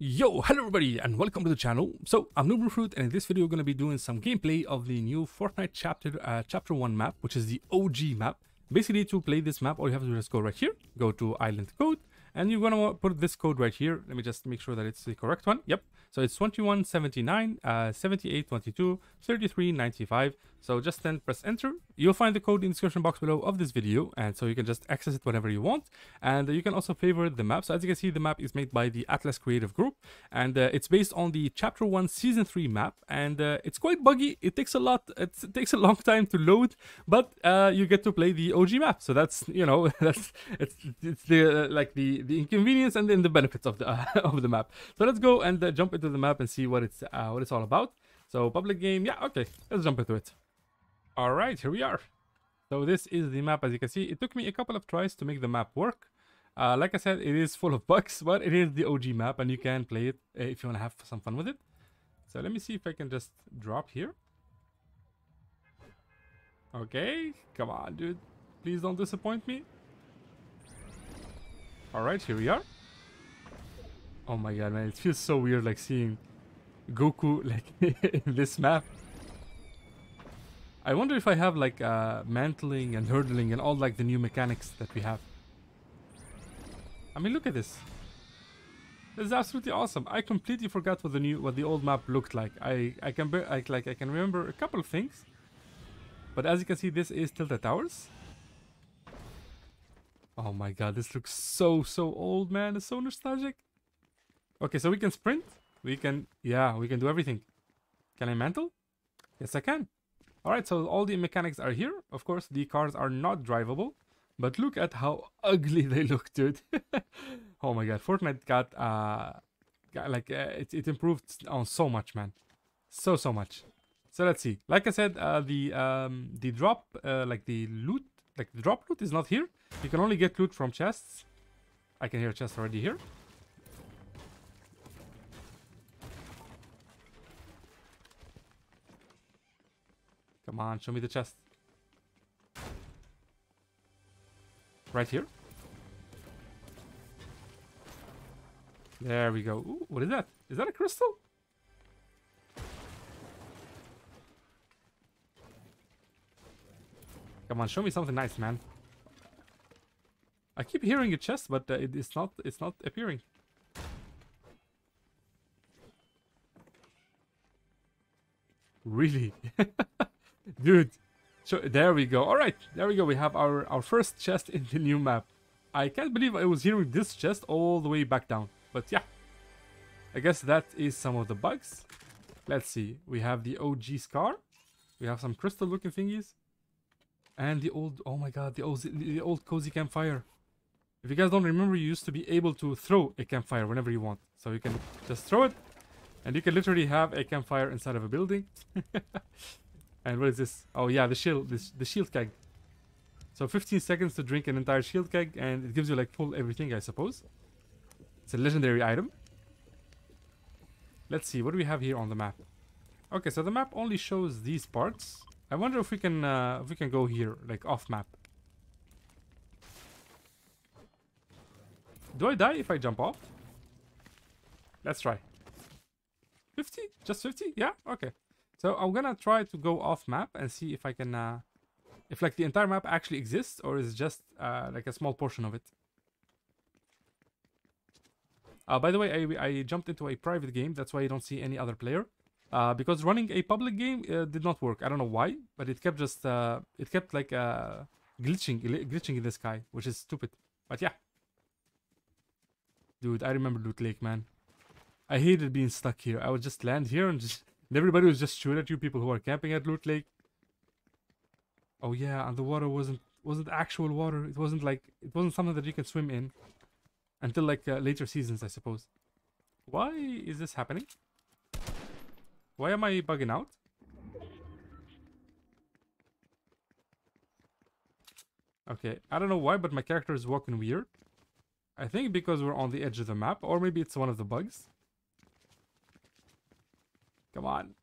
Yo, hello everybody and welcome to the channel. So I'm Noob Noob Fruit, and in this video we're going to be doing some gameplay of the new Fortnite chapter 1 map, which is the OG map. Basically, to play this map, all you have to do is go right here, go to island code, and you're going to put this code right here. Let me just make sure that it's the correct one. Yep, so it's 2179 7822 3395. So just then press enter. You'll find the code in the description box below of this video, and so you can just access it whenever you want. And you can also favorite the map. So as you can see, the map is made by the Atlas Creative Group, and it's based on the Chapter 1 Season 3 map, and it's quite buggy. It takes a lot, it takes a long time to load, but you get to play the OG map. So that's, you know, that's it's the like the inconvenience and then the benefits of the map. So let's go and jump into the map and see what it's all about. So public game, yeah, okay, let's jump into it. All right, here we are. So this is the map. As you can see, it took me a couple of tries to make the map work. Like I said, it is full of bugs, but it is the OG map, and you can play it if you want to have some fun with it. So let me see if I can just drop here. Okay, come on, dude. Please don't disappoint me. All right, here we are. Oh my god, man, it feels so weird, like, seeing Goku, like, in this map. I wonder if I have like mantling and hurdling and all like the new mechanics that we have. I mean, look at this. This is absolutely awesome. I completely forgot what the old map looked like. I can remember a couple of things, but as you can see, this is Tilted Towers. Oh my god, this looks so old, man. It's so nostalgic. Okay, so we can sprint. We can do everything. Can I mantle? Yes, I can. Alright, so all the mechanics are here. Of course, the cars are not drivable, but look at how ugly they look, dude. Oh my god, Fortnite got, it improved on so much, man. So much. So let's see. Like I said, the drop, the drop loot is not here. You can only get loot from chests. I can hear chests already here. Come on, show me the chest. Right here. There we go. Ooh, what is that? Is that a crystal? Come on, show me something nice, man. I keep hearing a chest, but it's not appearing. Really? Dude, so there we go. All right, there we go. We have our first chest in the new map. I can't believe I was hearing this chest all the way back down. But yeah, I guess that is some of the bugs. Let's see. We have the OG scar. We have some crystal-looking thingies, and the old. Oh my God, the old cozy campfire. If you guys don't remember, you used to be able to throw a campfire whenever you want. So you can just throw it, and you can literally have a campfire inside of a building. And what is this? Oh yeah, the shield keg. So 15 seconds to drink an entire shield keg, and it gives you like full everything, I suppose. It's a legendary item. Let's see, what do we have here on the map? Okay, so the map only shows these parts. I wonder if we can go here, like off map. Do I die if I jump off? Let's try. 50? Just 50? Yeah? Okay. So I'm gonna try to go off map and see if I can, if like the entire map actually exists, or is just like a small portion of it. By the way, I jumped into a private game. That's why you don't see any other player, because running a public game did not work. I don't know why, but it kept just glitching in the sky, which is stupid. But yeah, dude, I remember Loot Lake, man. I hated being stuck here. I would just land here and just. Everybody was just shooting at you, people who are camping at Loot Lake. Oh yeah, and the water wasn't actual water. It wasn't something that you can swim in until like later seasons, I suppose. Why is this happening? Why am I bugging out? Okay, I don't know why, but my character is walking weird. I think because we're on the edge of the map, or maybe it's one of the bugs. Come on,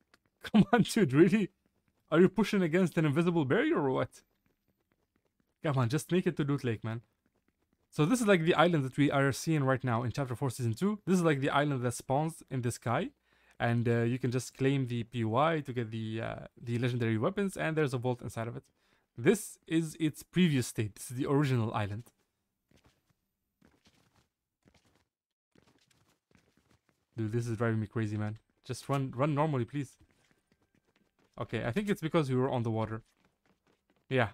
dude, really? Are you pushing against an invisible barrier or what? Come on, just make it to Loot Lake, man. So this is like the island that we are seeing right now in Chapter 4, Season 2. This is like the island that spawns in the sky. And you can just claim the POI to get the legendary weapons. And there's a vault inside of it. This is its previous state. This is the original island. Dude, this is driving me crazy, man. Just run normally, please. Okay, I think it's because we were on the water. Yeah.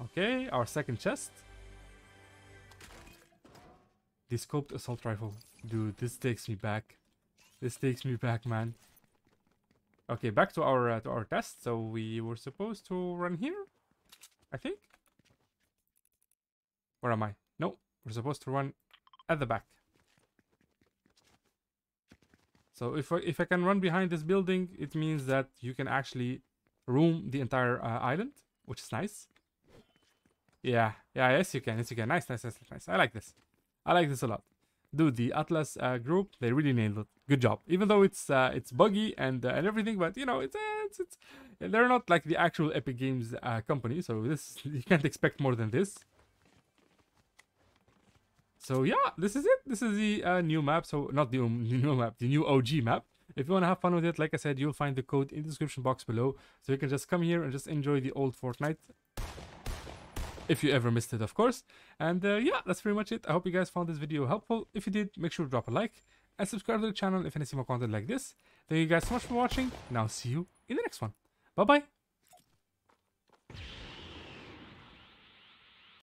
Okay, our second chest. The scoped assault rifle. Dude, this takes me back. This takes me back, man. Okay, back to our test. So we were supposed to run here, I think. Where am I? No, we're supposed to run at the back. So if I can run behind this building, it means that you can actually roam the entire island, which is nice. Yeah, yeah, yes you can, yes you can. Nice, nice, nice, nice. I like this. I like this a lot. Dude, the Atlas group, they really nailed it. Good job. Even though it's buggy and everything, but you know, it's they're not like the actual Epic Games company, so this you can't expect more than this. So yeah, this is it. This is the new map. So not the new map, the new OG map. If you want to have fun with it, like I said, you'll find the code in the description box below. So you can just come here and just enjoy the old Fortnite. If you ever missed it, of course. And yeah, that's pretty much it. I hope you guys found this video helpful. If you did, make sure to drop a like and subscribe to the channel if you want to see more content like this. Thank you guys so much for watching. Now see you in the next one. Bye-bye.